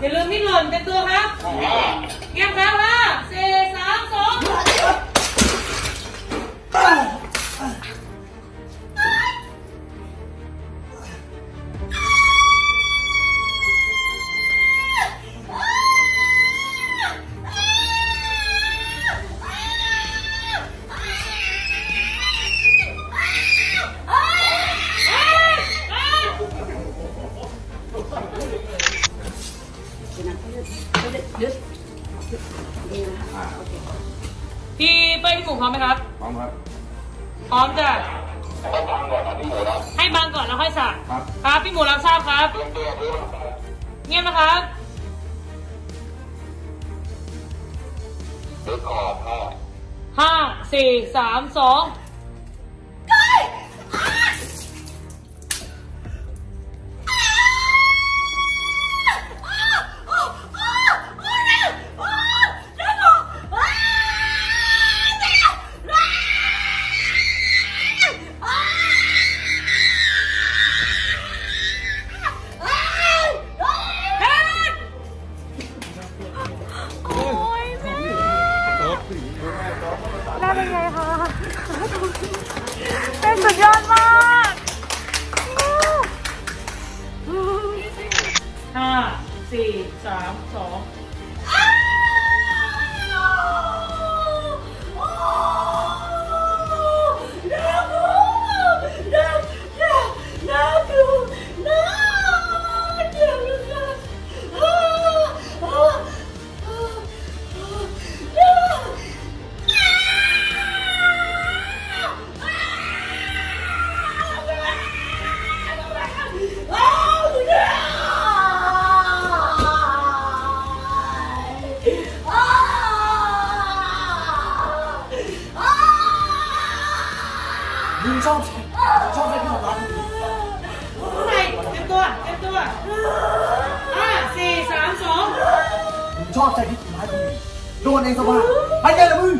อย่าลืมที่หล่นเป็นตัวครับเงียบแล้วนะ4 3 2พี่เปิ้ลกลุ่มพร้อมไหมครับพร้อมครับพร้อมจ้ะให้บางก่อนแล้วค่อยสักครับพี่หมูรับทราบครับเงียบนะครับ5 4 3 2น่าเป็นไงคะเป็นสุดยอดมาก5 4 3 2ชอบใช้ขนมร้านนี้ข้างในเต็มตัว5 4 3 2ผมชอบใจที่ร้ายคนนี้โดนเองสบายไปเลยละมึง